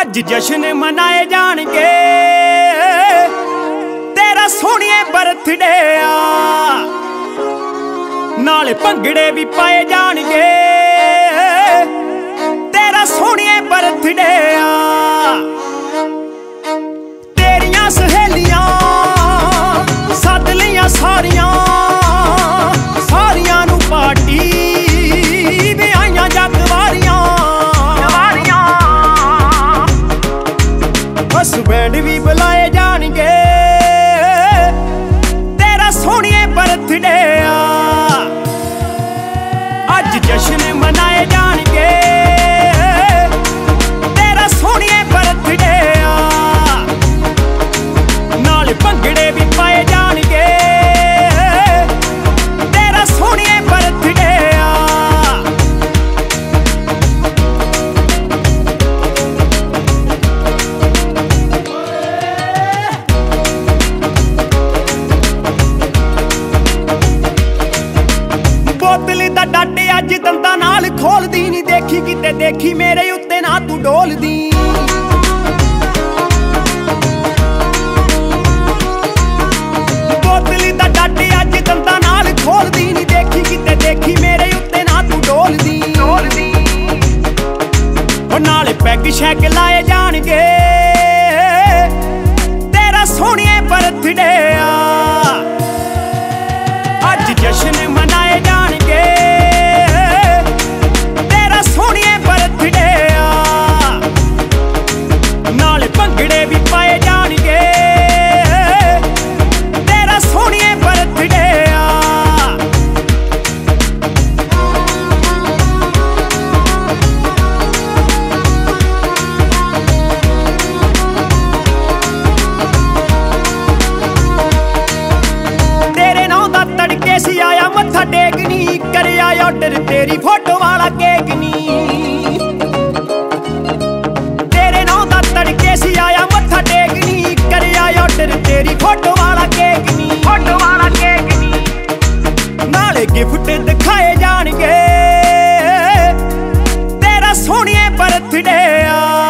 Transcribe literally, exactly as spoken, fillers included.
अज जश्न मनाए जाणगे तेरा सोहणिए बर्थडे आ, नाल भंगड़े भी पाए जाणगे तेरा सोहणिए बर्थडे आ। तेरिया सहेलियां सद लिया सारियां सारियां नूं पार्टी भी आईयां जगवारियां, बैंड भी बुलाए जाणगे तेरा सोहणिए बर्थडे आ। अज जश्न मनाए जाणगे तेरा सोहणिए बर्थडे आ, नाल भंगड़े भी पाए जाणगे तेरा सोहणिए बर्थडे। दंदा नाल खोल दी नी देखी किते देखी मेरे उत्ते ना तू डोल दी, बोतली दा डाटे अज दंदा नाल खोल दी नी देखी किते देखी मेरे उत्ते ना तू डोल दी डोल दी। और नाले पैग शैग लाए जाणगे तेरा सोहणिए बर्थडे आ। अज जश्न मनाए जाणगे सोहणिए बर्थडे आ, नाल भंगड़े भी पाए जाणगे तेरा सोहणिए बर्थडे आ। तेरे नां दा तड़के सी आया मत्था टेकनी, करे आया ऑर्डर तेरी फोटो वाला केक नी। तेरे नां दा तड़के सी आया मत्था टेकनी, करे आया ऑर्डर तेरी फोटो वाला केक नी फोटो वाला केक नी। नाले गिफ्ट दिखाए जाणगे तेरा सोहणिए बर्थडे आ।